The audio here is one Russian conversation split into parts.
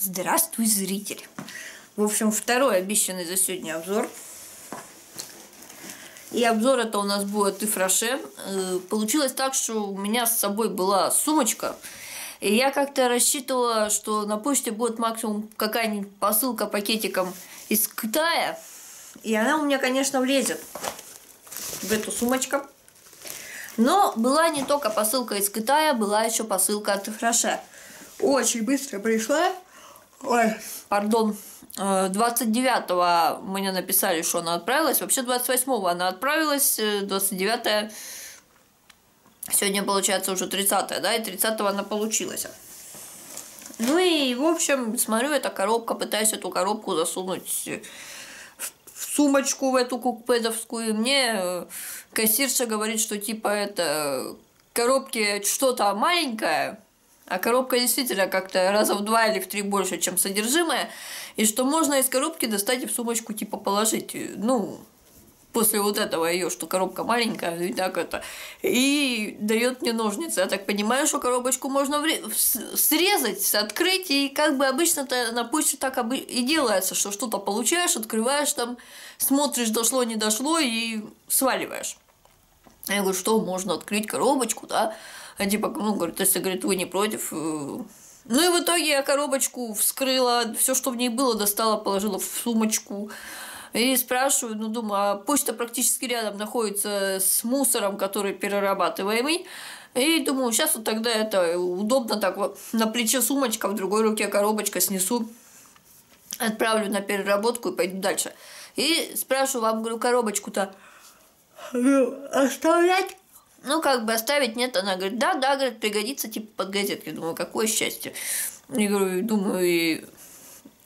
Здравствуй, зритель. В общем, второй обещанный за сегодня обзор. И обзор это у нас будет Ив Роше. Получилось так, что у меня с собой была сумочка. И я как-то рассчитывала, что на почте будет максимум какая-нибудь посылка пакетиком из Китая. И она у меня, конечно, влезет в эту сумочку. Но была не только посылка из Китая, была еще посылка от Ив Роше. Очень быстро пришла. Ой, пардон. 29-го мне написали, что она отправилась. Вообще 28-го она отправилась, 29-е. Сегодня, получается, уже 30-е, да, и 30-го она получилась. Ну и, в общем, смотрю, эта коробка, пытаюсь эту коробку засунуть в сумочку, в эту кукпедовскую. И мне кассирша говорит, что типа это коробки что-то маленькое, а коробка действительно как-то раза в 2 или в 3 больше, чем содержимое. И что можно из коробки достать и в сумочку типа положить. Ну, после вот этого ее, что коробка маленькая, и так это. И дает мне ножницы. Я так понимаю, что коробочку можно срезать, открыть. И как бы обычно-то на почте так и делается, что что-то получаешь, открываешь там, смотришь, дошло, не дошло, и сваливаешь. Я говорю, что можно открыть коробочку, да? А типа, ну, говорит, если, говорит, вы не против. Ну и в итоге я коробочку вскрыла, все, что в ней было, достала, положила в сумочку. И спрашиваю, ну, думаю, а почта практически рядом находится с мусором, который перерабатываемый. И думаю, сейчас вот тогда это удобно так вот, на плече сумочка, в другой руке коробочка, снесу, отправлю на переработку и пойду дальше. И спрашиваю, вам, говорю, коробочку-то оставлять? Ну, как бы оставить, нет, она говорит, да, да, говорит, пригодится, типа, под газетки. Думаю, какое счастье. Я говорю, думаю, и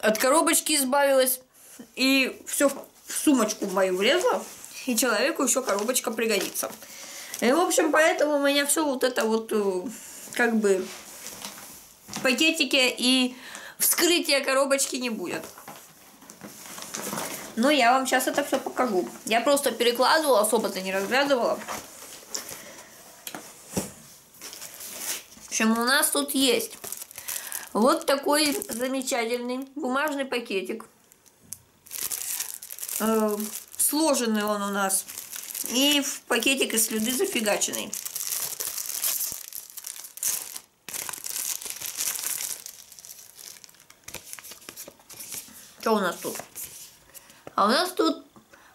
от коробочки избавилась, и все в сумочку мою влезло, и человеку еще коробочка пригодится. И, в общем, поэтому у меня все вот это вот, как бы, пакетики и вскрытия коробочки не будет. Но я вам сейчас это все покажу. Я просто перекладывала, особо-то не разглядывала. В общем, у нас тут есть вот такой замечательный бумажный пакетик. Сложенный он у нас. И в пакетик из слюды зафигаченный. Что у нас тут? А у нас тут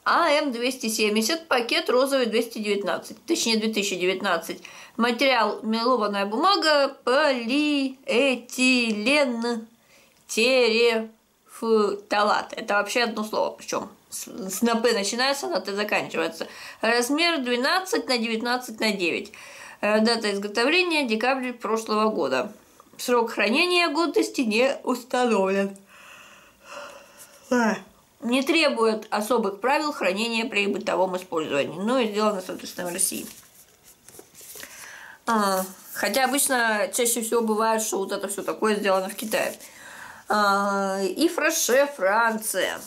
АМ-270, пакет розовый 219, точнее 2019. Материал мелованная бумага, полиэтилентерефталат. Это вообще одно слово, причем с на П начинается, на Т заканчивается. Размер 12×19×9. Дата изготовления декабрь прошлого года. Срок хранения годности не установлен. Не требует особых правил хранения при бытовом использовании. Ну и сделано, соответственно, в России. Хотя обычно чаще всего бывает, что вот это все такое сделано в Китае. И Фраше, Франция.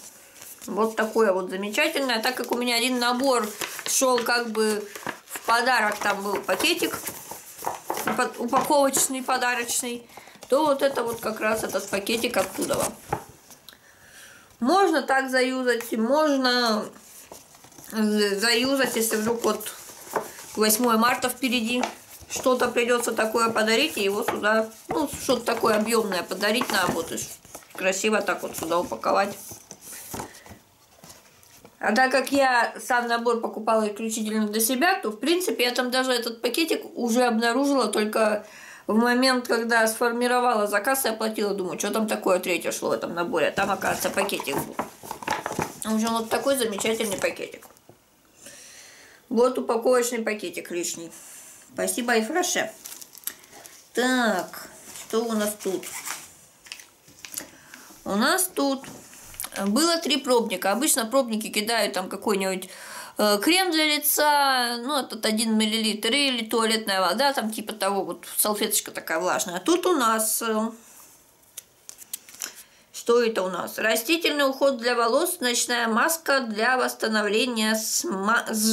Вот такое вот замечательное. Так как у меня один набор шел как бы в подарок, там был пакетик упаковочный, подарочный, то вот это вот как раз этот пакетик оттуда. Можно так заюзать, можно заюзать, если вдруг вот 8 марта впереди что-то придется такое подарить, и его сюда, ну, что-то такое объемное подарить на работу. Красиво так вот сюда упаковать. А так как я сам набор покупала исключительно для себя, то, в принципе, я там даже этот пакетик уже обнаружила только в момент, когда сформировала заказ и оплатила, думаю, что там такое третье шло в этом наборе. А там, оказывается, пакетик был. В общем, вот такой замечательный пакетик. Вот упаковочный пакетик лишний. Спасибо, Ив Роше. Так, что у нас тут? У нас тут было 3 пробника. Обычно пробники кидают там какой-нибудь крем для лица, ну, этот 1 мл, или туалетная вода, там типа того, вот салфеточка такая влажная. А тут у нас, что Что это у нас? Растительный уход для волос, ночная маска для восстановления с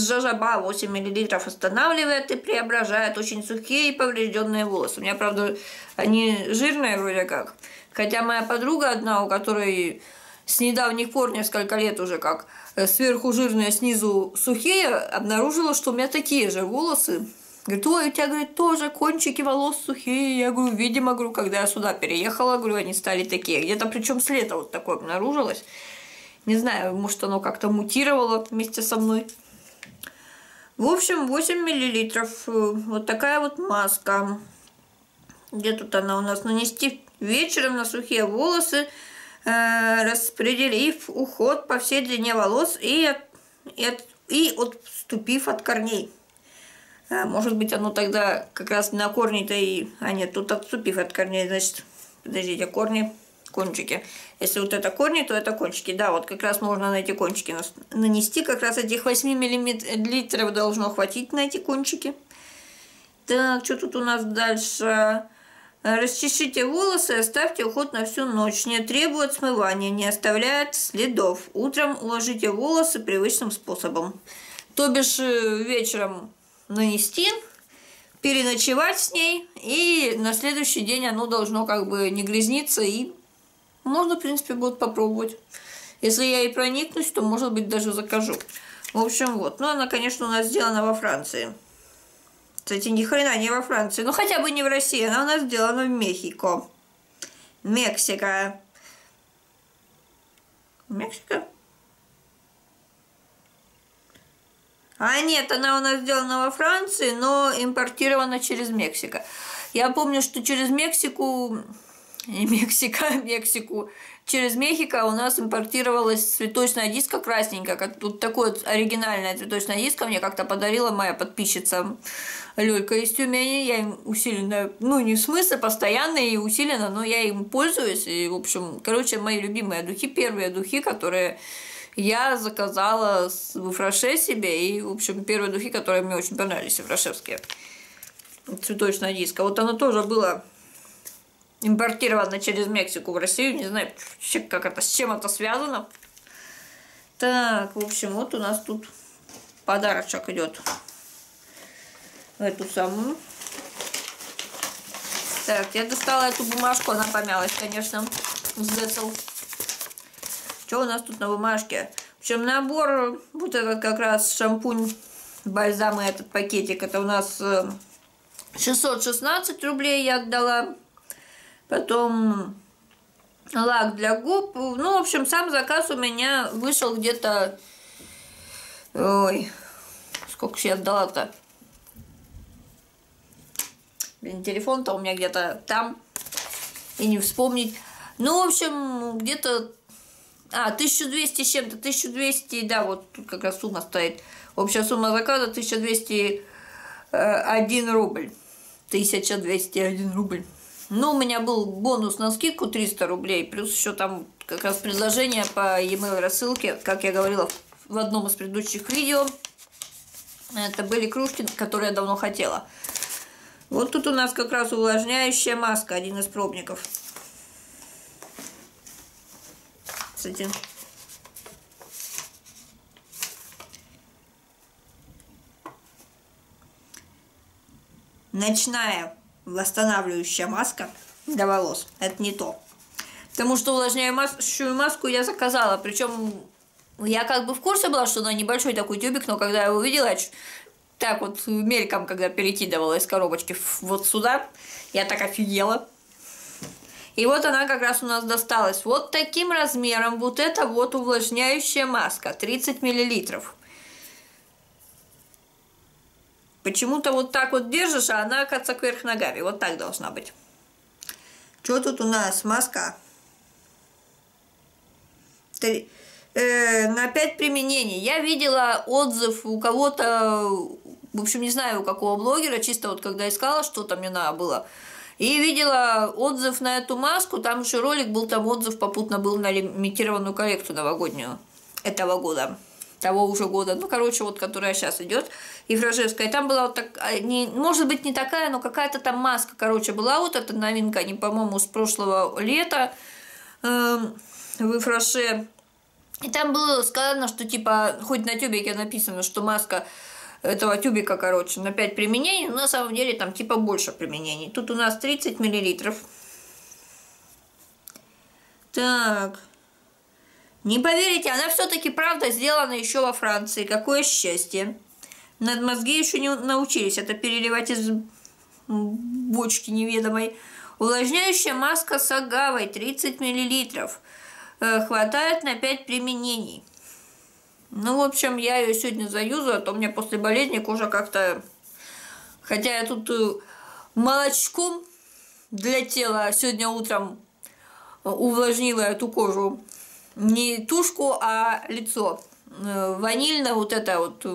жожоба 8 мл, восстанавливает и преображает очень сухие и поврежденные волосы. У меня, правда, они жирные вроде как. Хотя моя подруга одна, у которой с недавних пор, несколько лет уже как, сверху жирные, снизу сухие, обнаружила, что у меня такие же волосы. Говорит, ой, у тебя, говорит, тоже кончики волос сухие. Я говорю, видимо, говорю, когда я сюда переехала, говорю, они стали такие. Где-то причем с лета вот такое обнаружилось. Не знаю, может оно как-то мутировало вместе со мной. В общем, 8 мл. Вот такая вот маска. Где тут она у нас? Нанести вечером на сухие волосы, распределив уход по всей длине волос и отступив от корней. Может быть, оно тогда как раз на корни-то и... А нет, тут отступив от корней, значит... Подождите, корни, кончики. Если вот это корни, то это кончики. Да, вот как раз можно на эти кончики нанести. Как раз этих 8 мл должно хватить на эти кончики. Так, что тут у нас дальше? Расчешите волосы, оставьте уход на всю ночь. Не требует смывания, не оставляет следов. Утром уложите волосы привычным способом. То бишь, вечером... нанести, переночевать с ней, и на следующий день оно должно как бы не грязниться, и можно, в принципе, будет попробовать. Если я и проникнусь, то, может быть, даже закажу. В общем, вот. Но она, конечно, у нас сделана во Франции. Кстати, ни хрена не во Франции. Ну, хотя бы не в России. Она у нас сделана в Мехико. Мексика. Мексика? А нет, она у нас сделана во Франции, но импортирована через Мексику. Я помню, что через Мексику... Мексику. Через Мехико у нас импортировалась цветочная диска красненькая. Тут такое оригинальное цветочное диско мне как-то подарила моя подписчица Лёлька из Тюмени. Я им усиленно... Ну, не в смысле, постоянно и усиленно, но я им пользуюсь. И, в общем, короче, мои любимые духи, первые духи, которые... Я заказала в Фраше себе, и, в общем, первые духи, которые мне очень понравились, фрашевские, цветочная диска. Вот она тоже была импортирована через Мексику в Россию, не знаю, как это, с чем это связано. Так, в общем, вот у нас тут подарочек идет в эту самую. Так, я достала эту бумажку, она помялась, конечно, сдецл. Что у нас тут на бумажке? В общем, набор, вот этот как раз шампунь, бальзам и этот пакетик, это у нас 616 рублей я отдала. Потом лак для губ. Ну, в общем, сам заказ у меня вышел где-то... Ой, сколько же я отдала-то? Блин, телефон-то у меня где-то там. И не вспомнить. Ну, в общем, где-то... А, 1200 с чем-то, 1200, да, вот тут как раз сумма стоит. Общая сумма заказа 1201 рубль. 1201 рубль. Ну, у меня был бонус на скидку 300 рублей, плюс еще там как раз предложение по e-mail рассылке, как я говорила в одном из предыдущих видео. Это были кружки, которые я давно хотела. Вот тут у нас как раз увлажняющая маска, один из пробников. Кстати. Ночная восстанавливающая маска для волос. Это не то. Потому что увлажняющую маску я заказала. Причем я как бы в курсе была, что она небольшой такой тюбик, но когда я его увидела, я так вот мельком, когда перекидывала из коробочки вот сюда, я так офигела. И вот она как раз у нас досталась вот таким размером. Вот это вот увлажняющая маска. 30 мл. Почему-то вот так вот держишь, а она оказывается кверх ногами. Вот так должна быть. Что тут у нас? Маска. На 5 применений. Я видела отзыв у кого-то, в общем, не знаю, у какого блогера, чисто вот когда искала, что-то мне надо было. И видела отзыв на эту маску, там еще ролик был, там отзыв попутно был на лимитированную коллекцию новогоднюю этого года, того уже года, ну, короче, вот, которая сейчас идет, и фражевская, и там была вот такая, может быть, не такая, но какая-то там маска, короче, была вот эта новинка, не, по-моему, с прошлого лета, в Ив Роше. И там было сказано, что типа, хоть на тюбике написано, что маска этого тюбика, короче, на 5 применений, но на самом деле там типа больше применений. Тут у нас 30 мл. Так. Не поверите, она все-таки правда сделана еще во Франции. Какое счастье. Над мозги еще не научились это переливать из бочки неведомой. Увлажняющая маска с агавой 30 мл. Хватает на 5 применений. Ну, в общем, я ее сегодня заюзаю, а то у меня после болезни кожа как-то... Хотя я тут молочком для тела сегодня утром увлажнила эту кожу. Не тушку, а лицо. Ванильно вот это вот...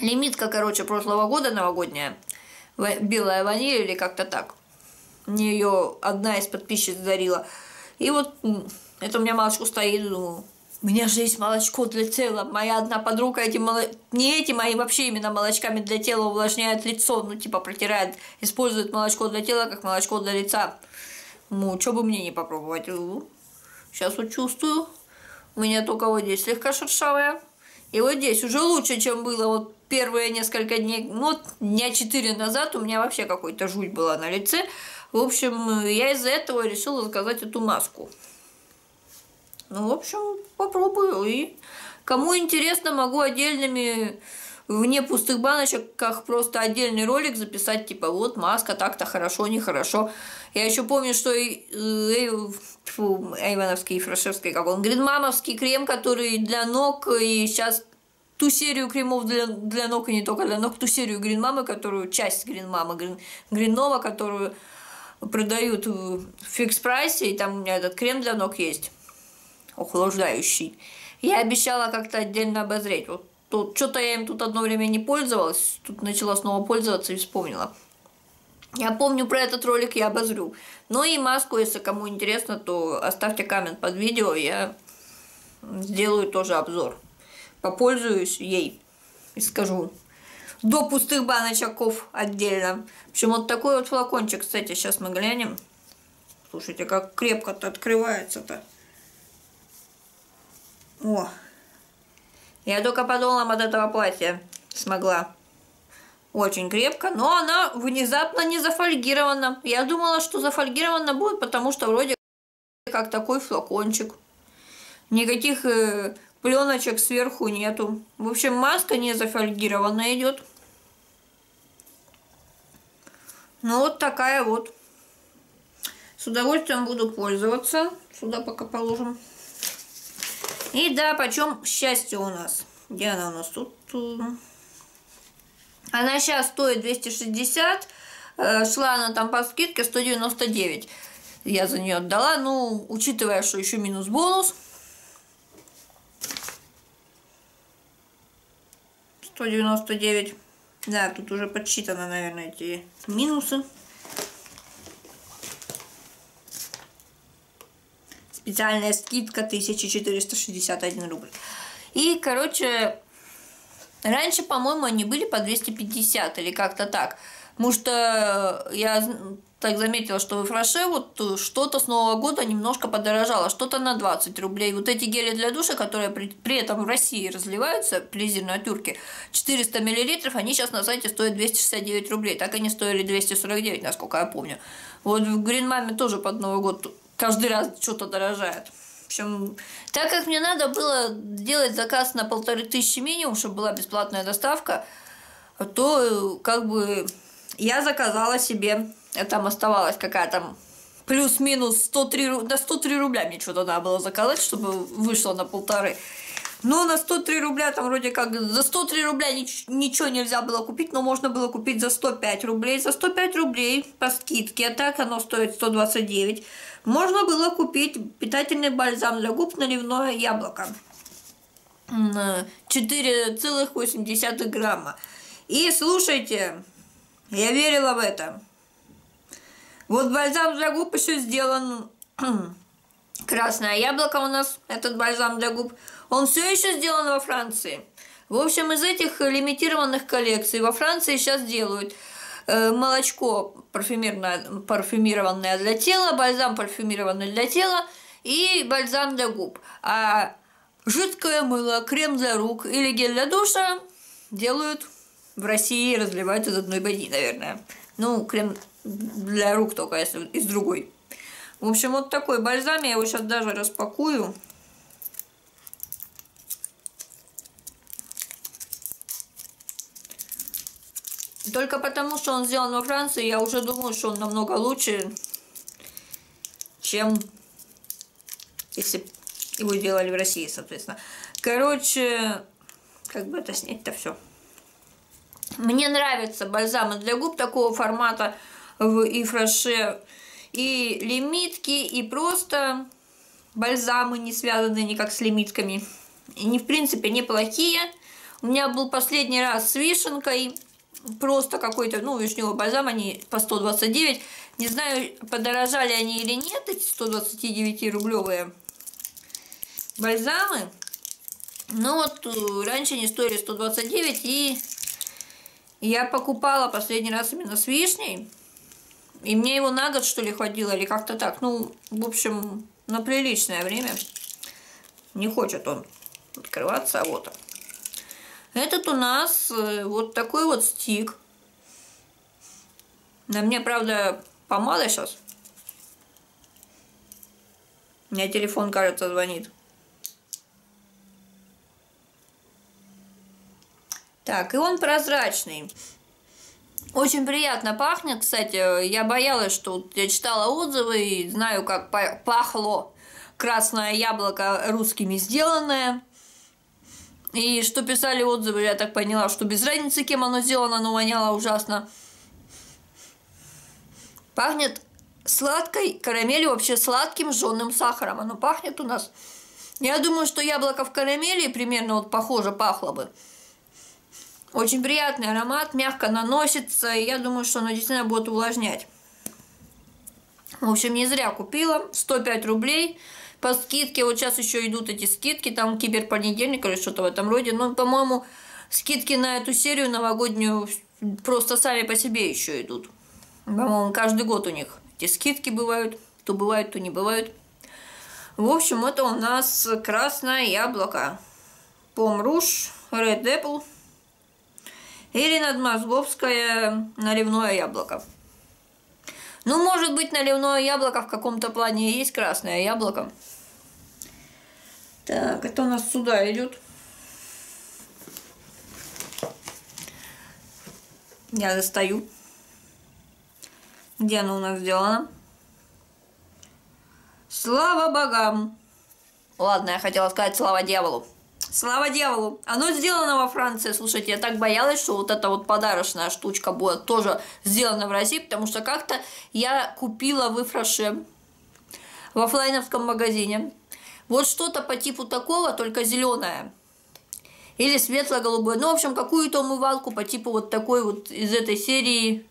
Лимитка, короче, прошлого года новогодняя. Белая ваниль или как-то так. Мне ее одна из подписчиц дарила. И вот это у меня молочко стоит, думаю... У меня же есть молочко для тела. Моя одна подруга вообще именно молочками для тела увлажняет лицо. Ну, типа, протирает, использует молочко для тела, как молочко для лица. Ну, что бы мне не попробовать. Сейчас вот чувствую. У меня только вот здесь слегка шершавая. И вот здесь уже лучше, чем было вот первые несколько дней. Ну, вот дня 4 назад у меня вообще какой-то жуть была на лице. В общем, я из-за этого решила заказать эту маску. Ну, в общем, попробую. И кому интересно, могу отдельными, вне пустых баночках, просто отдельный ролик записать. Типа, вот маска так-то хорошо, нехорошо. Я еще помню, что Эйвановский, Фрашевский, как он, Грин Мамовский крем, который для ног. И сейчас ту серию кремов для ног, и не только для ног, ту серию Грин Мамы, которую, часть Грин Мамы, Гринова, которую продают в фикс-прайсе. И там у меня этот крем для ног есть. Охлаждающий. Я обещала как-то отдельно обозреть. Вот тут что-то я им тут одно время не пользовалась. Тут начала снова пользоваться и вспомнила. Я помню про этот ролик, я обозрю. Ну и маску, если кому интересно, то оставьте коммент под видео. Я сделаю тоже обзор. Попользуюсь ей. И скажу. До пустых баночков отдельно. В общем, вот такой вот флакончик, кстати, сейчас мы глянем. Слушайте, как крепко-то открывается-то. О, я только подолом от этого платья смогла. Очень крепко, но она внезапно не зафольгирована. Я думала, что зафольгирована будет, потому что вроде как такой флакончик. Никаких пленочек сверху нету. В общем, маска не зафольгирована идет. Ну, вот такая вот. С удовольствием буду пользоваться. Сюда пока положим. И да, почем счастье у нас. Где она у нас тут? Она сейчас стоит 260. Шла она там по скидке 199. Я за нее отдала. Ну, учитывая, что еще минус бонус. 199. Да, тут уже подсчитаны, наверное, эти минусы. Специальная скидка 1461 рубль. И, короче, раньше, по-моему, они были по 250 или как-то так. Потому что я так заметила, что в Фраше вот что-то с Нового года немножко подорожало. Что-то на 20 рублей. Вот эти гели для душа, которые при этом в России разливаются, плезирные тюрки, 400 мл, они сейчас на сайте стоят 269 рублей. Так они стоили 249, насколько я помню. Вот в Грин Маме тоже под Новый год... Каждый раз что-то дорожает. В общем, так как мне надо было делать заказ на 1500 минимум, чтобы была бесплатная доставка, то как бы я заказала себе, а там оставалась какая-то плюс-минус 103 рубля мне что-то надо было заказать, чтобы вышло на 1500. Но на 103 рубля там вроде как за 103 рубля ничего нельзя было купить, но можно было купить за 105 рублей. За 105 рублей по скидке, а так оно стоит 129. Можно было купить питательный бальзам для губ наливное яблоко. 4,8 грамма. И слушайте, я верила в это. Вот бальзам для губ еще сделан... Красное яблоко у нас, этот бальзам для губ. Он все еще сделан во Франции. В общем, из этих лимитированных коллекций во Франции сейчас делают молочко парфюмированное для тела, бальзам парфюмированный для тела и бальзам для губ. А жидкое мыло, крем для рук или гель для душа делают в России и разливают из одной бани, наверное. Ну, крем для рук только, если из другой. В общем, вот такой бальзам. Я его сейчас даже распакую. Только потому, что он сделан во Франции, я уже думаю, что он намного лучше, чем если бы его делали в России, соответственно. Короче, как бы это снять-то все. Мне нравятся бальзамы для губ такого формата в Ив Роше. И лимитки, и просто бальзамы, не связанные никак с лимитками. И они, в принципе, неплохие. У меня был последний раз с вишенкой. Просто какой-то, ну, вишневый бальзам, они по 129. Не знаю, подорожали они или нет, эти 129-рублевые бальзамы. Но вот раньше они стоили 129, и я покупала последний раз именно с вишней. И мне его на год, что ли, хватило, или как-то так. Ну, в общем, на приличное время. Не хочет он открываться, а вот он. Этот у нас вот такой вот стик. На мне, правда, помада сейчас. У меня телефон, кажется, звонит. Так, и он прозрачный. Очень приятно пахнет, кстати. Я боялась, что я читала отзывы и знаю, как пахло красное яблоко русскими сделанное. И что писали отзывы, я так поняла, что без разницы, кем оно сделано, но воняло ужасно. Пахнет сладкой карамелью, вообще сладким жженым сахаром. Оно пахнет у нас. Я думаю, что яблоко в карамели примерно вот похоже пахло бы. Очень приятный аромат, мягко наносится, и я думаю, что оно действительно будет увлажнять. В общем, не зря купила, 105 рублей. По скидке, вот сейчас еще идут эти скидки, там киберпонедельник или что-то в этом роде. Но, по-моему, скидки на эту серию новогоднюю просто сами по себе еще идут. По-моему, каждый год у них эти скидки бывают, то бывают, то не бывают. В общем, это у нас красное яблоко. Pom Rouge, Red Apple или надмосковское наливное яблоко. Ну, может быть, наливное яблоко в каком-то плане и есть красное яблоко. Так, это у нас сюда идет. Я достаю. Где оно у нас сделано? Слава богам! Ладно, я хотела сказать слава дьяволу. Слава дьяволу! Оно сделано во Франции. Слушайте, я так боялась, что вот эта вот подарочная штучка будет тоже сделана в России, потому что как-то я купила в Ив Роше, в офлайновском магазине, вот что-то по типу такого, только зеленое. Или светло-голубое. Ну, в общем, какую-то умывалку по типу вот такой вот из этой серии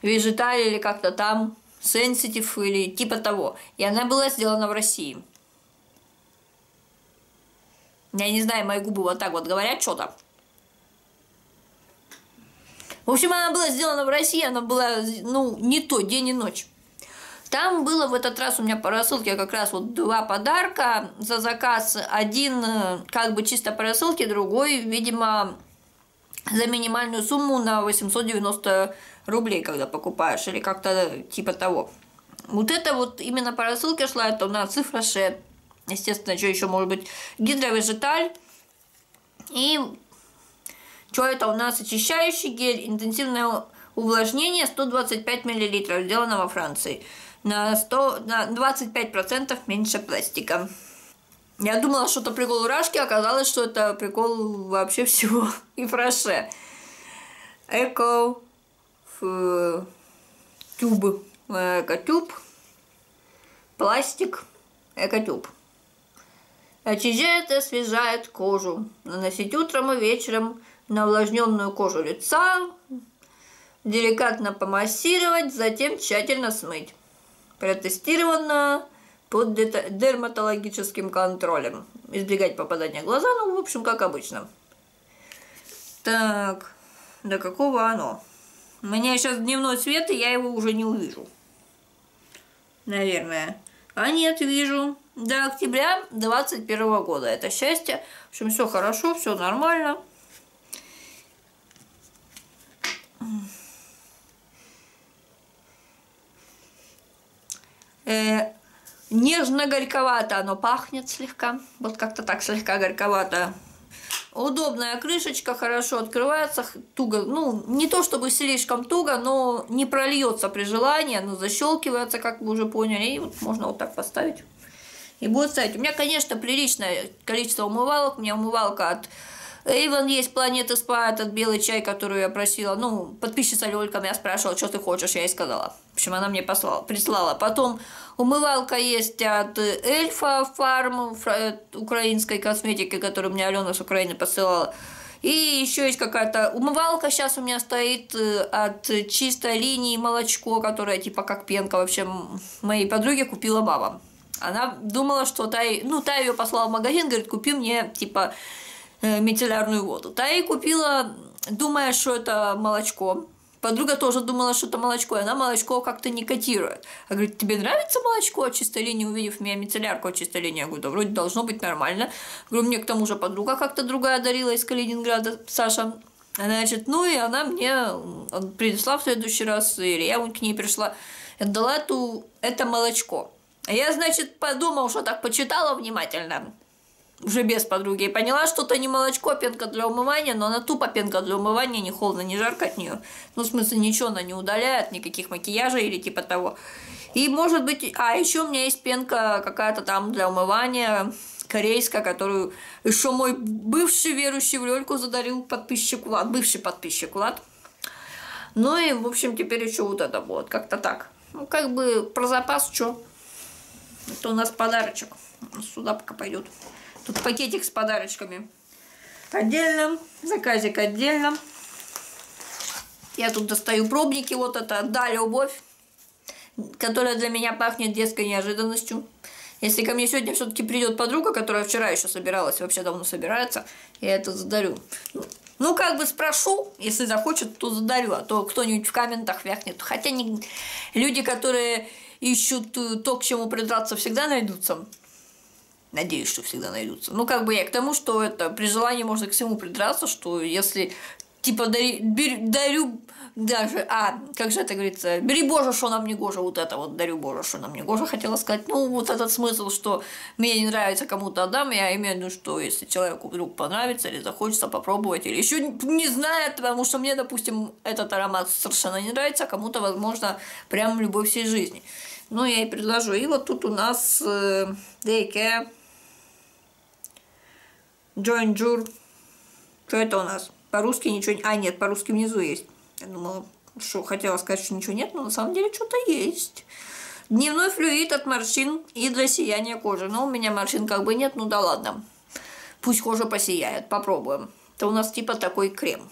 Вежеталь или как-то там, Сенситив или типа того. И она была сделана в России. Я не знаю, мои губы вот так вот говорят что-то. В общем, она была сделана в России, она была, ну, не то, день и ночь. Там было в этот раз у меня по рассылке как раз вот два подарка за заказ. Один как бы чисто по рассылке, другой, видимо, за минимальную сумму на 890 рублей, когда покупаешь, или как-то типа того. Вот это вот именно по рассылке шла, это у нас Ив Роше. Естественно, что еще может быть? Гидровежеталь. И что это у нас? Очищающий гель. Интенсивное увлажнение 125 мл. Сделано во Франции. На 25% меньше пластика. Я думала, что это прикол Рашки. Оказалось, что это прикол вообще всего. И Фраше. Эко. Тюб. Эко-тюб. Пластик. Эко-тюб. Очищает и освежает кожу. Наносить утром и вечером на увлажненную кожу лица. Деликатно помассировать, затем тщательно смыть. Протестировано под дерматологическим контролем. Избегать попадания в глаза, ну, в общем, как обычно. Так, до какого оно? У меня сейчас дневной свет, и я его уже не увижу. Наверное. А нет, вижу. до октября 2021 года. Это счастье. В общем, все хорошо, все нормально. Нежно-горьковато оно пахнет слегка. Вот как-то так слегка горьковато. Удобная крышечка, хорошо открывается, туго, ну, не то чтобы слишком туго, но не прольется при желании, оно защелкивается, как вы уже поняли, и вот можно вот так поставить, и будет стоять. У меня, конечно, приличное количество умывалок, у меня умывалка от Avon есть, Планета Спа, этот белый чай, который я просила, ну, подписчица Лёлька меня спрашивала, что ты хочешь, я ей сказала. В общем, она мне прислала. Потом умывалка есть от Эльфа Фарм, украинской косметики, которую мне Алена с Украины посылала. И еще есть какая-то умывалка сейчас у меня стоит от Чистой линии, молочко, которое типа как пенка. Вообще, моей подруге купила мама. Она думала, что та ее послала в магазин, говорит, купи мне типа мицеллярную воду. Та и купила, думая, что это молочко. Подруга тоже думала, что это молочко, и она молочко как-то не котирует. Она говорит, тебе нравится молочко от Чистой линии, увидев меня мицеллярку от Чистой линии? Я говорю, да вроде должно быть нормально. Говорю, мне к тому же подруга как-то другая дарила из Калининграда, Саша. Значит, ну и она мне принесла в следующий раз, или я вон к ней пришла, отдала это молочко. А я, значит, подумала, что так почитала внимательно, уже без подруги, и поняла, что это не молочко, а пенка для умывания, но она тупо пенка для умывания, ни холодно, ни жарко от нее. Ну, в смысле, ничего она не удаляет, никаких макияжей или типа того. И, может быть, а еще у меня есть пенка какая-то там для умывания, корейская, которую еще мой бывший верующий в Лёльку задарил подписчик Влад, бывший подписчик Влад. Ну и, в общем, теперь еще вот это вот, как-то так. Ну, как бы про запас, что? Это у нас подарочек. Сюда пока пойдет. Тут пакетик с подарочками отдельно, заказик отдельно. Я тут достаю пробники, вот это «Отдали любовь», которая для меня пахнет детской неожиданностью. Если ко мне сегодня все-таки придет подруга, которая вчера еще собиралась, вообще давно собирается, я это задарю. Ну, как бы спрошу, если захочет, то задарю, а то кто-нибудь в комментах вяхнет. Хотя люди, которые ищут то, к чему придраться, всегда найдутся. Надеюсь, что всегда найдутся. Ну, как бы я к тому, что это при желании можно к всему придраться, что если, типа, дарю даже... как же это говорится? Бери, Боже, что нам не гоже. Вот это вот, дарю, Боже, что нам не гоже. Хотела сказать, ну, вот этот смысл, что мне не нравится, кому-то отдам. Я имею в виду, что если человеку вдруг понравится или захочется попробовать, или еще не знает, потому что мне, допустим, этот аромат совершенно не нравится, а кому-то, возможно, прям любовь всей жизни. Ну, я и предложу. И вот тут у нас Дейке. Джонджур. Что это у нас? По-русски ничего... нет, по-русски внизу есть. Я думала, что хотела сказать, что ничего нет, но на самом деле что-то есть. Дневной флюид от морщин и для сияния кожи. Но у меня морщин как бы нет, ну да ладно. Пусть кожа посияет, попробуем. Это у нас типа такой крем.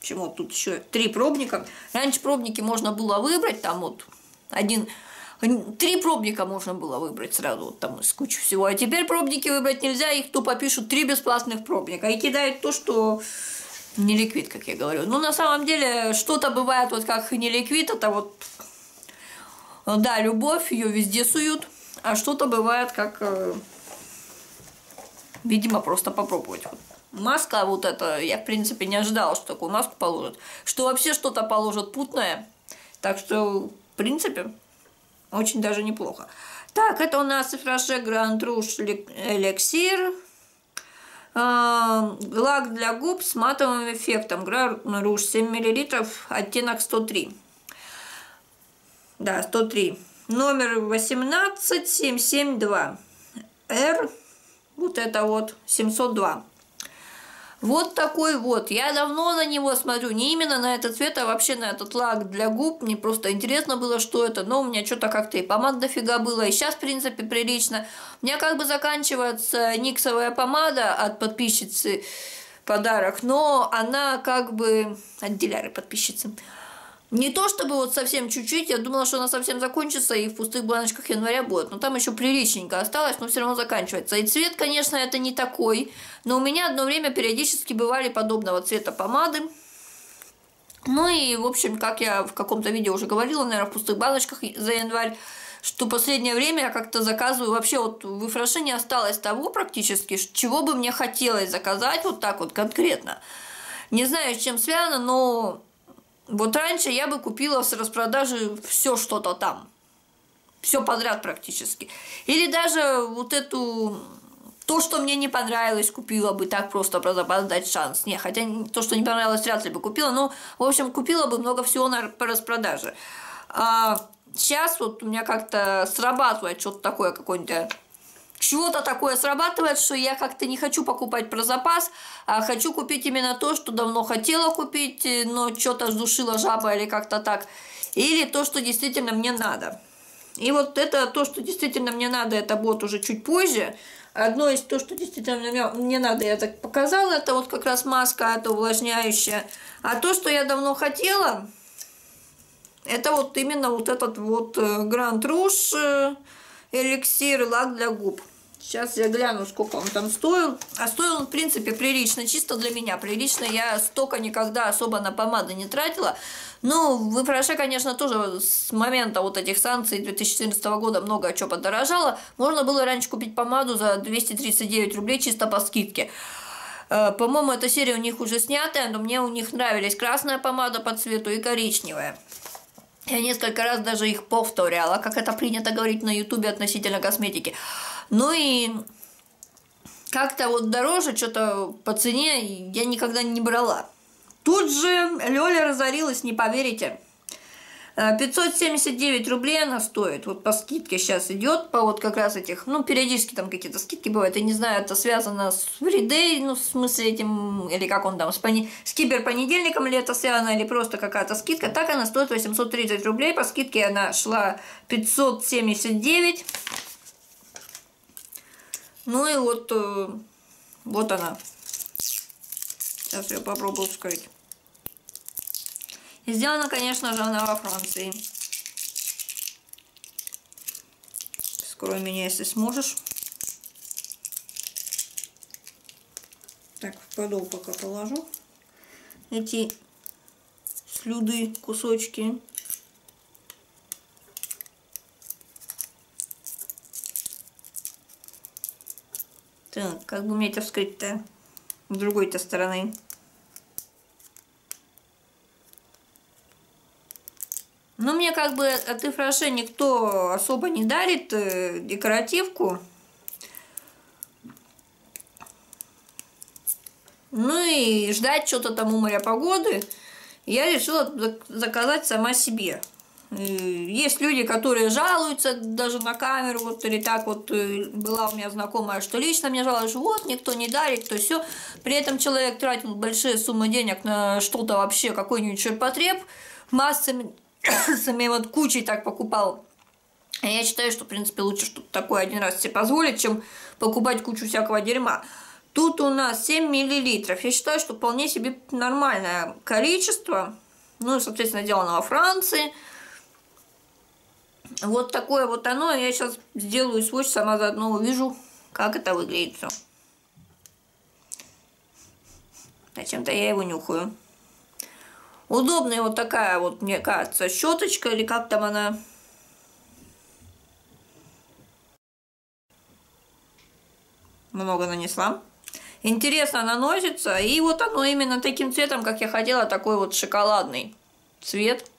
Почему тут еще 3 пробника? Раньше пробники можно было выбрать, там вот 3 пробника можно было выбрать сразу, вот там из кучи всего. А теперь пробники выбрать нельзя, их тупо пишут 3 бесплатных пробника. И кидают то, что не ликвид, как я говорю. Ну, на самом деле, что-то бывает, вот как не ликвид, это вот, да, любовь, ее везде суют. А что-то бывает, как, видимо, просто попробовать. Маска вот эта, я, в принципе, не ожидала, что такую маску положат. Что вообще что-то положат путное. Так что, в принципе... Очень даже неплохо. Так, это у нас Фраше Grand Rouge Elixir. Лак для губ с матовым эффектом. Grand Rouge 7 мл, оттенок 103. Да, 103. Номер 18772. R, вот это вот, 702. Вот такой вот. Я давно на него смотрю. Не именно на этот цвет, а вообще на этот лак для губ. Мне просто интересно было, что это. Но у меня что-то как-то и помад дофига было. И сейчас, в принципе, прилично. У меня как бы заканчивается никсовая помада от подписчицы подарок. Но она как бы... От диляры подписчицы. Не то чтобы вот совсем чуть-чуть, я думала, что она совсем закончится и в пустых баночках января будет. Но там еще приличненько осталось, но все равно заканчивается. И цвет, конечно, это не такой. Но у меня одно время периодически бывали подобного цвета помады. Ну и, в общем, как я в каком-то видео уже говорила, наверное, в пустых баночках за январь, что в последнее время я как-то заказываю, вообще вот в Фраше не осталось того практически, чего бы мне хотелось заказать вот так вот конкретно. Не знаю, с чем связано, но вот раньше я бы купила с распродажи все что-то там. Все подряд практически. Или даже вот эту... То, что мне не понравилось, купила бы так просто, просто дать шанс. Не, хотя то, что не понравилось, вряд ли бы купила. Но, в общем, купила бы много всего по распродаже. А сейчас вот у меня как-то срабатывает что-то такое, какое-нибудь... Чего-то такое срабатывает, что я как-то не хочу покупать про запас, а хочу купить именно то, что давно хотела купить, но что-то сдушила жаба или как-то так. Или то, что действительно мне надо. И вот это то, что действительно мне надо, это будет уже чуть позже. Одно из то, что действительно мне надо, я так показала, это вот как раз маска, это увлажняющая. А то, что я давно хотела, это вот именно вот этот вот Grand Rouge Elixir, лак для губ. Сейчас я гляну, сколько он там стоил. А стоил он, в принципе, прилично. Чисто для меня прилично. Я столько никогда особо на помады не тратила. Ну, в Фраше, конечно, тоже с момента вот этих санкций 2014 года много чего подорожало. Можно было раньше купить помаду за 239 рублей чисто по скидке. По-моему, эта серия у них уже снятая, но мне у них нравились красная помада по цвету и коричневая. Я несколько раз даже их повторяла, как это принято говорить на ютубе относительно косметики. Ну и как-то вот дороже, что-то по цене я никогда не брала. Тут же Лёля разорилась, не поверите. 579 рублей она стоит. Вот по скидке сейчас идет, по вот как раз этих, ну периодически там какие-то скидки бывают. Я не знаю, это связано с фридей, ну в смысле этим, или как он там, с киберпонедельником ли это связано, или просто какая-то скидка. Так она стоит 830 рублей, по скидке она шла 579. Ну и вот, вот она. Сейчас я попробую вскрыть. И сделана, конечно же, она во Франции. Вскрой меня, если сможешь. Так, в подол пока положу. Эти слюды, кусочки. Так, как бы мне это вскрыть-то с другой-то стороны? Но мне как бы от Ив Роше никто особо не дарит декоративку. Ну и ждать что-то там у моря погоды я решила заказать сама себе. Есть люди, которые жалуются даже на камеру, вот или так вот, была у меня знакомая, что лично мне жалуются, вот, никто не дарит, то все. При этом человек тратил большие суммы денег на что-то вообще, какой-нибудь ширпотреб, массами, вот кучей так покупал. Я считаю, что, в принципе, лучше что-то такое один раз себе позволить, чем покупать кучу всякого дерьма. Тут у нас 7 миллилитров. Я считаю, что вполне себе нормальное количество. Ну и, соответственно, сделано во Франции. Вот такое вот оно. Я сейчас сделаю сводч, сама заодно увижу, как это выглядит все. Зачем-то я его нюхаю. Удобная вот такая вот, мне кажется, щеточка, или как там она. Много нанесла. Интересно наносится. И вот оно именно таким цветом, как я хотела, такой вот шоколадный цвет.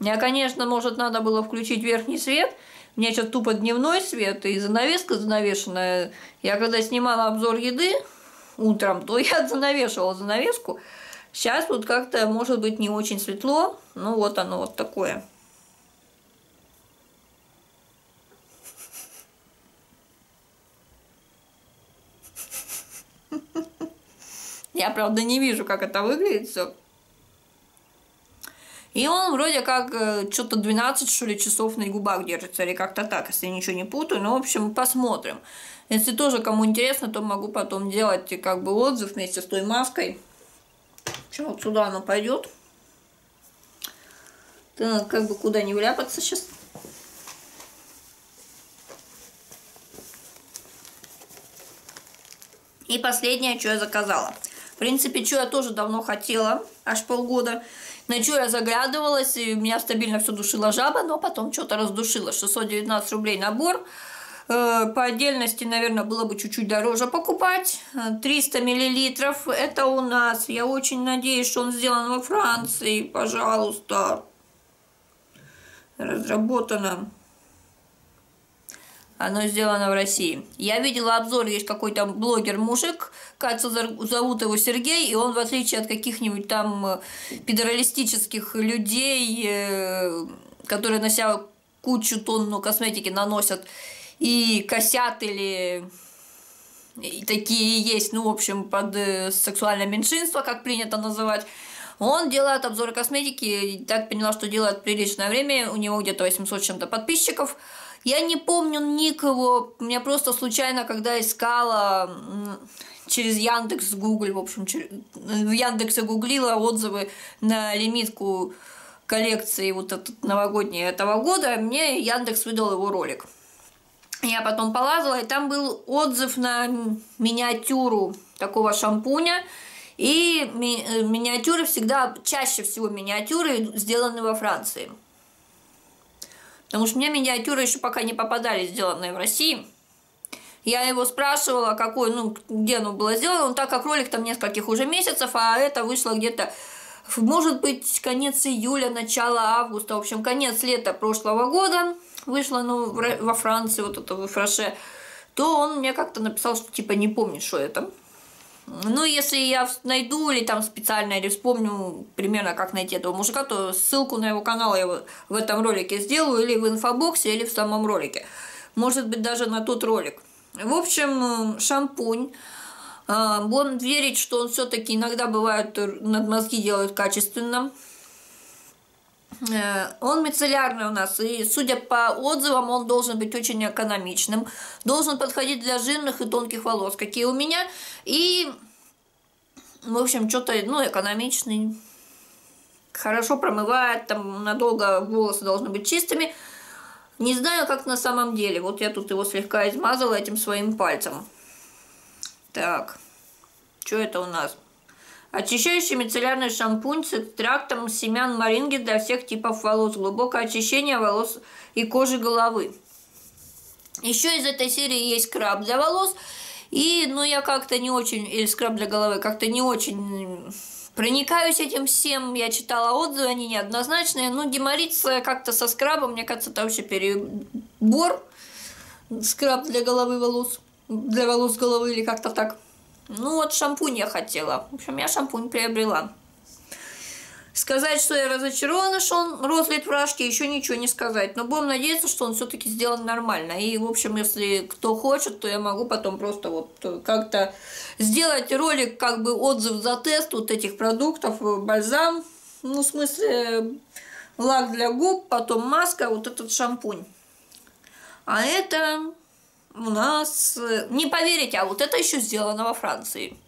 Мне, конечно, может, надо было включить верхний свет. У меня сейчас тупо дневной свет и занавеска занавешенная. Я когда снимала обзор еды утром, то я занавешивала занавеску. Сейчас вот как-то, может быть, не очень светло. Ну, вот оно вот такое. Я, правда, не вижу, как это выглядит все. И он вроде как что-то 12, что ли, часов на губах держится, или как-то так, если я ничего не путаю. Ну, в общем, посмотрим. Если тоже кому интересно, то могу потом делать как бы отзыв вместе с той маской. В общем, вот сюда она пойдет. Так, как бы куда не вляпаться сейчас. И последнее, что я заказала. В принципе, что я тоже давно хотела, аж полгода. Ночью я заглядывалась, и меня стабильно все душила жаба, но потом что-то раздушила. 619 рублей набор. По отдельности, наверное, было бы чуть-чуть дороже покупать. 300 миллилитров. Это у нас. Я очень надеюсь, что он сделан во Франции. Пожалуйста. Разработано. Оно сделано в России. Я видела обзор, есть какой-то блогер-мужик, кажется, зовут его Сергей, и он, в отличие от каких-нибудь там педоралистических людей, которые на себя кучу тонну косметики наносят и косят, или и такие есть, ну, в общем, под сексуальное меньшинство, как принято называть, он делает обзоры косметики, и так поняла, что делает приличное время, у него где-то 800 чем-то подписчиков. Я не помню ник его, меня просто случайно, когда искала через Яндекс, Гугл, в общем, в Яндексе гуглила отзывы на лимитку коллекции вот этот новогодней этого года, мне Яндекс выдал его ролик. Я потом полазала, и там был отзыв на миниатюру такого шампуня, и миниатюры всегда, чаще всего миниатюры сделаны во Франции. Потому что у меня миниатюры еще пока не попадали, сделанные в России. Я его спрашивала, какой, ну, где оно было сделано. Ну, так как ролик там нескольких уже месяцев, а это вышло где-то, может быть, конец июля, начало августа. В общем, конец лета прошлого года вышло, ну, во Франции, вот это в Фраше. То он мне как-то написал, что типа не помню, что это. Ну, если я найду или там специально, или вспомню примерно, как найти этого мужика, то ссылку на его канал я в этом ролике сделаю, или в инфобоксе, или в самом ролике. Может быть, даже на тот ролик. В общем, шампунь. Будем верить, что он все-таки иногда бывает, надмозги делают качественно. Он мицеллярный у нас, и, судя по отзывам, он должен быть очень экономичным, должен подходить для жирных и тонких волос, какие у меня, и, в общем, что-то, ну, экономичный, хорошо промывает, там, надолго волосы должны быть чистыми, не знаю, как на самом деле, вот я тут его слегка измазала этим своим пальцем. Так, что это у нас? Очищающий мицеллярный шампунь с экстрактом семян маринги для всех типов волос. Глубокое очищение волос и кожи головы. Еще из этой серии есть скраб для волос. И, ну, я как-то не очень... Или скраб для головы. Как-то не очень проникаюсь этим всем. Я читала отзывы, они неоднозначные. Но геморриться как-то со скрабом, мне кажется, это вообще перебор. Скраб для головы волос. Для волос головы или как-то так. Ну вот шампунь я хотела. В общем, я шампунь приобрела. Сказать, что я разочарована, что он розлит в рашке, еще ничего не сказать. Но будем надеяться, что он все-таки сделан нормально. И, в общем, если кто хочет, то я могу потом просто вот как-то сделать ролик, как бы отзыв за тест вот этих продуктов. Бальзам, ну, в смысле, лак для губ, потом маска, вот этот шампунь. А это... У нас, не поверите, а вот это еще сделано во Франции.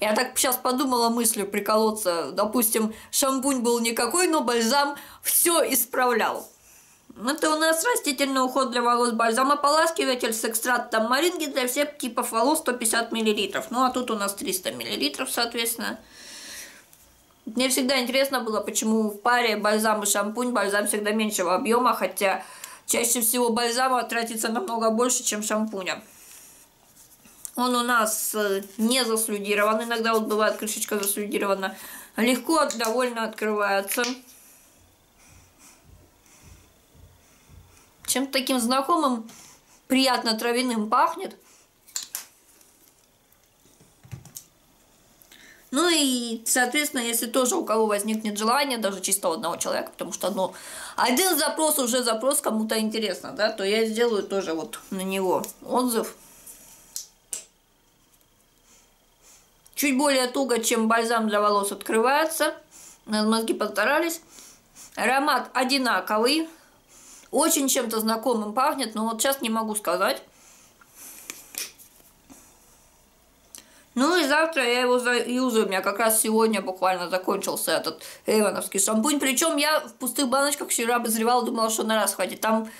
Я так сейчас подумала мыслью приколоться. Допустим, шампунь был никакой, но бальзам все исправлял. Это у нас растительный уход для волос, бальзам ополаскиватель с экстрактом маринги для всех типов волос 150 мл. Ну а тут у нас 300 мл, соответственно. Мне всегда интересно было, почему в паре бальзам и шампунь бальзам всегда меньшего объема, хотя... Чаще всего бальзама тратится намного больше, чем шампуня. Он у нас не заслюдирован. Иногда вот бывает крышечка заслюдирована. Легко, довольно открывается. Чем-то таким знакомым, приятно травяным пахнет. Ну и, соответственно, если тоже у кого возникнет желание, даже чисто у одного человека, потому что один запрос уже запрос кому-то интересно, да, то я сделаю тоже вот на него отзыв. Чуть более туго, чем бальзам для волос, открывается. Мозги постарались. Аромат одинаковый. Очень чем-то знакомым пахнет, но вот сейчас не могу сказать. Ну и завтра я его заюзаю, у меня как раз сегодня буквально закончился этот эйвоновский шампунь. Причем я в пустых баночках вчера обозревала, думала, что на раз хватит. Там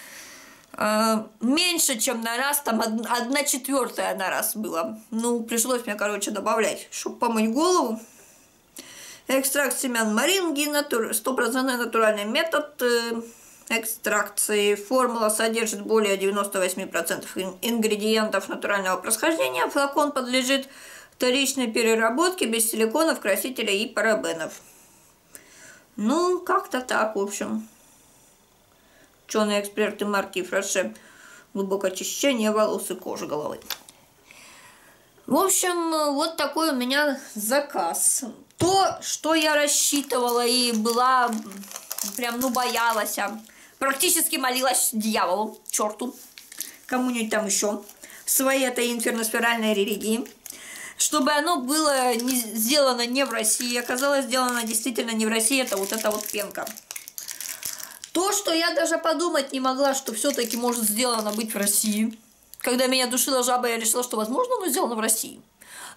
меньше, чем на раз, там 1/4 на раз было. Ну, пришлось мне, короче, добавлять, чтобы помыть голову. Экстракт семян маринги, 100% натуральный метод экстракции. Формула содержит более 98% ингредиентов натурального происхождения. Флакон подлежит вторичной переработке без силиконов, красителя и парабенов. Ну, как-то так, в общем. Ученые-эксперты марки Ив Роше. Глубокое очищение волос и кожи головы. В общем, вот такой у меня заказ. То, что я рассчитывала и была прям, ну, боялась. Практически молилась дьяволу, черту, кому-нибудь там еще, своей этой инферноспиральной религии, чтобы оно было сделано не в России. Оказалось, сделано действительно не в России. Это вот эта вот пенка. То, что я даже подумать не могла, что все-таки может сделано быть в России. Когда меня душила жаба, я решила, что, возможно, оно сделано в России.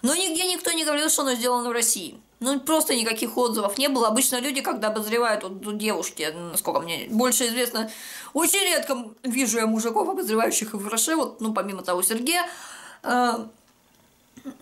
Но нигде никто не говорил, что оно сделано в России. Ну, просто никаких отзывов не было. Обычно люди, когда обозревают, вот девушки, насколько мне больше известно, очень редко вижу я мужиков, обозревающих Ив Роше, вот, ну, помимо того, Сергея.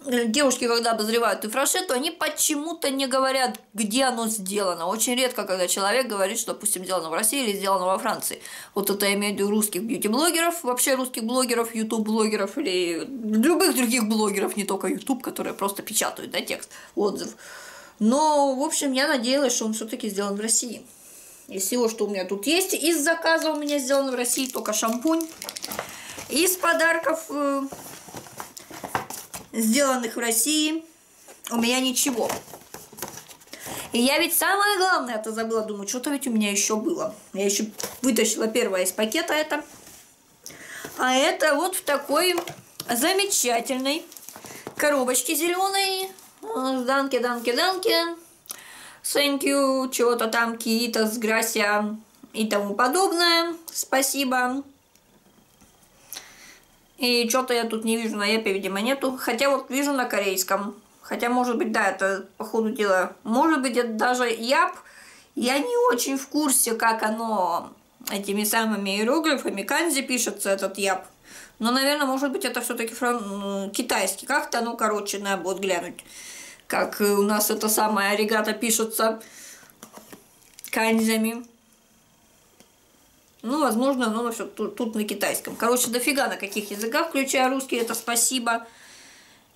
Девушки, когда обозревают Ив Роше, то они почему-то не говорят, где оно сделано. Очень редко, когда человек говорит, что, допустим, сделано в России или сделано во Франции. Вот это я имею в виду русских бьюти-блогеров, вообще русских блогеров, ютуб-блогеров или любых других блогеров, не только ютуб, которые просто печатают, да, текст, отзыв. Но, в общем, я надеялась, что он все-таки сделан в России. Из всего, что у меня тут есть, из заказа у меня сделан в России только шампунь. Из подарков, сделанных в России, у меня ничего. И я ведь самое главное это забыла. Думаю, что-то ведь у меня еще было. Я еще вытащила первое из пакета это. А это вот в такой замечательной коробочке зеленой. Данки. Thank you. Чего-то там, какие-то сграся и тому подобное. Спасибо. И что-то я тут не вижу, на Эпе, видимо, нету. Хотя вот вижу на корейском. Хотя, может быть, да, это по ходу дела. Может быть, это даже Яп. Я не очень в курсе, как оно этими самыми иероглифами канзи пишется, этот Яп. Но, наверное, может быть, это все-таки китайский. Как-то, ну, короче, надо будет глянуть. Как у нас это самое аригато пишется канзями. Ну, возможно, оно все тут на китайском. Короче, дофига на каких языках, включая русский, это спасибо.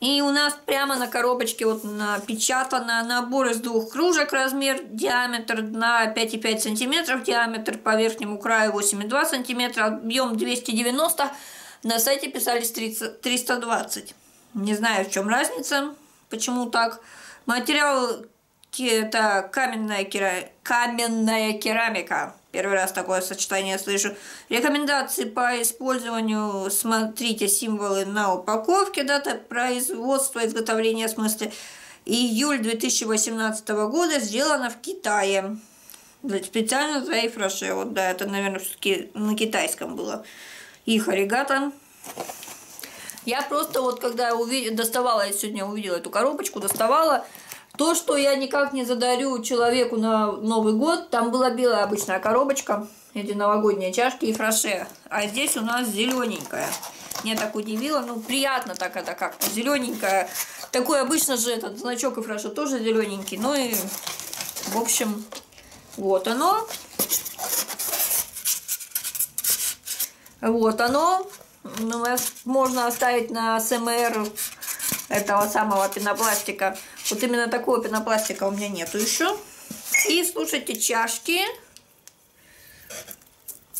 И у нас прямо на коробочке вот напечатано набор из 2 кружек, размер, диаметр дна 5,5 см, диаметр по верхнему краю 8,2 см, объем 290, на сайте писались 320. Не знаю, в чем разница, почему так. Материал это каменная керамика. Первый раз такое сочетание слышу. Рекомендации по использованию. Смотрите символы на упаковке. Дата производства, изготовления, в смысле, июль 2018 года. Сделано в Китае. Специально для Ив Роше. Вот, да, это, наверное, все-таки на китайском было. И харигата. Я просто вот, когда доставала, я сегодня увидела эту коробочку, доставала. То, что я никак не задарю человеку на Новый год, там была белая обычная коробочка, эти новогодние чашки Ив Роше, а здесь у нас зелененькая. Меня так удивило, ну приятно так это как-то, зелененькая. Такой обычно же этот значок Ив Роше тоже зелененький, ну и в общем вот оно. Вот оно, ну, можно оставить на СМР этого самого пенопластика. Вот именно такого пенопластика у меня нету еще. И слушайте, чашки.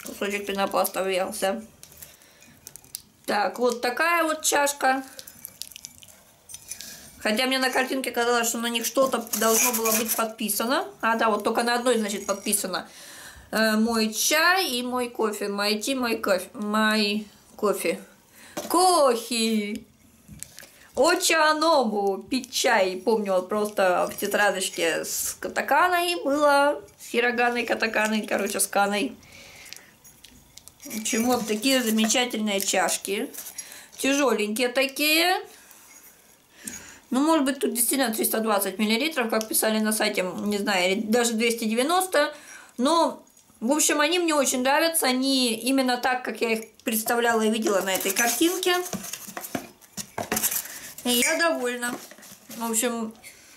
Кусочек пенопласта въелся. Так, вот такая вот чашка. Хотя мне на картинке казалось, что на них что-то должно было быть подписано. А, да, вот только на одной, значит, подписано. Мой чай и мой кофе. Мой ти, мой кофе. Мой кофе. Кохи! Очанобу, пить чай, помню, вот просто в тетрадочке с катаканой было, с хироганой, катаканой, короче, с каной. Почему вот такие замечательные чашки, тяжеленькие такие. Ну, может быть, тут действительно 320 мл, как писали на сайте, не знаю, даже 290, но, в общем, они мне очень нравятся, они именно так, как я их представляла и видела на этой картинке. И я довольна. В общем,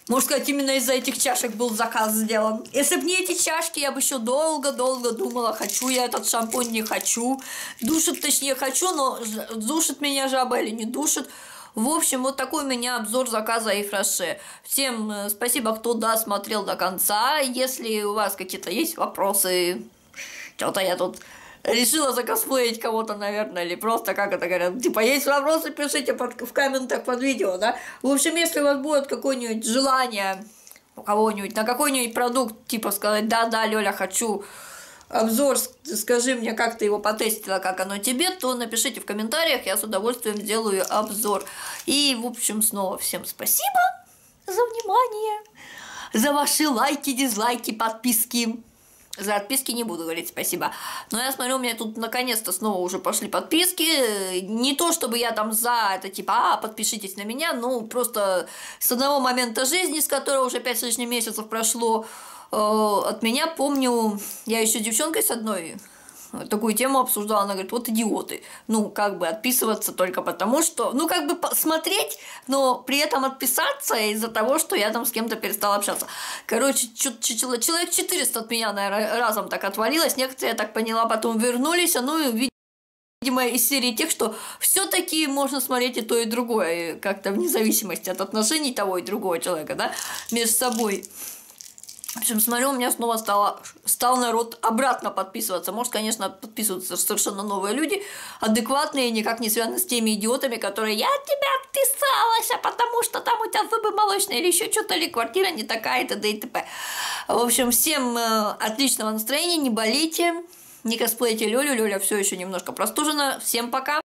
Можно сказать, именно из-за этих чашек был заказ сделан. Если бы не эти чашки, я бы еще долго-долго думала, хочу я этот шампунь, не хочу. Душит, точнее, хочу, но душит меня жаба или не душит. В общем, вот такой у меня обзор заказа Ив Роше. Всем спасибо, кто досмотрел до конца. Если у вас какие-то есть вопросы, что-то я тут решила закосплеить кого-то, наверное, или просто, как это говорят, типа, есть вопросы, пишите в комментах под видео, да? В общем, если у вас будет какое-нибудь желание у кого-нибудь на какой-нибудь продукт, типа, сказать, да-да, Лёля, хочу обзор, скажи мне, как ты его потестила, как оно тебе, то напишите в комментариях, я с удовольствием сделаю обзор. И, в общем, снова всем спасибо за внимание, за ваши лайки, дизлайки, подписки. За подписки не буду говорить спасибо. Но я смотрю, у меня тут наконец-то снова уже пошли подписки. Не то, чтобы я там за это, типа, подпишитесь на меня. Ну, просто с одного момента жизни, с которого уже 5 с лишним месяцев прошло, от меня, помню, я еще девчонкой с одной такую тему обсуждала. Она говорит, вот идиоты. Ну, как бы отписываться только потому, что... Ну, как бы смотреть, но при этом отписаться из-за того, что я там с кем-то перестала общаться. Короче, человек 400 от меня, наверное, разом так отвалилось. Некоторые, я так поняла, потом вернулись. Ну, и видимо, из серии тех, что все-таки можно смотреть и то, и другое. Как-то вне зависимости от отношений того и другого человека, да, между собой. В общем, смотрю, у меня снова стал народ обратно подписываться. Может, конечно, подписываются совершенно новые люди, адекватные, никак не связаны с теми идиотами, которые «я от тебя отписалась, а потому что там у тебя зубы молочные, или еще что-то, или квартира не такая, и т.д. и т.п.». В общем, всем отличного настроения, не болейте, не косплейте Лёлю, Лёля все еще немножко простужена. Всем пока!